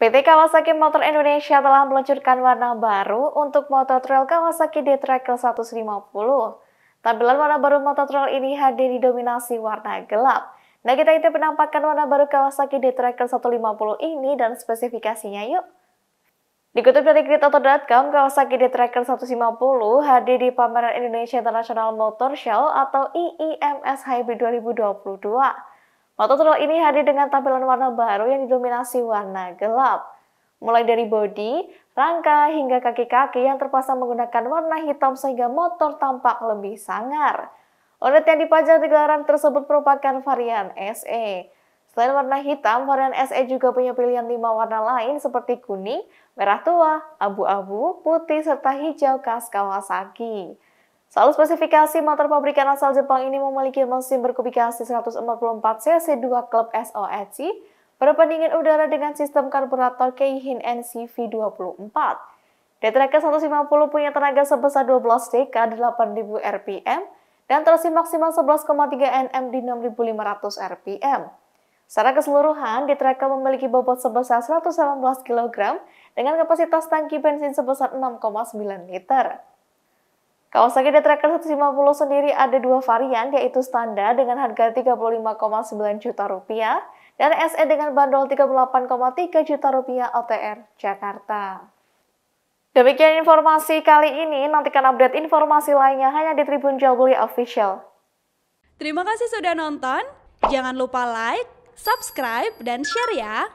PT Kawasaki Motor Indonesia telah meluncurkan warna baru untuk motor trail Kawasaki D-Tracker 150. Tampilan warna baru motor trail ini hadir didominasi warna gelap. Nah, kita intip penampakan warna baru Kawasaki D-Tracker 150 ini dan spesifikasinya yuk. Dikutip dari Gridoto.com, Kawasaki D-Tracker 150 hadir di pameran Indonesia International Motor Show atau IIMS Hybrid 2022. Motor trail ini hadir dengan tampilan warna baru yang didominasi warna gelap. Mulai dari bodi, rangka, hingga kaki-kaki yang terpasang menggunakan warna hitam sehingga motor tampak lebih sangar. Unit yang dipajang di gelaran tersebut merupakan varian SE. Selain warna hitam, varian SE juga punya pilihan 5 warna lain seperti kuning, merah tua, abu-abu, putih, serta hijau khas Kawasaki. Soal spesifikasi, motor pabrikan asal Jepang ini memiliki mesin berkubik gas 144 cc 2 klep SOHC, berpendingin udara dengan sistem karburator Keihin NCV24. D-Tracker 150 punya tenaga sebesar 12 dk 8000 rpm dan torsi maksimal 11,3 Nm di 6500 rpm. Secara keseluruhan, D-Tracker memiliki bobot sebesar 118 kg dengan kapasitas tangki bensin sebesar 6,9 liter. Kawasaki D-Tracker 150 sendiri ada dua varian, yaitu standar dengan harga Rp35,9 juta dan SE dengan bandrol Rp38,3 juta OTR Jakarta. Demikian informasi kali ini, nantikan update informasi lainnya hanya di Tribun Jual Beli Official. Terima kasih sudah nonton, jangan lupa like, subscribe, dan share ya!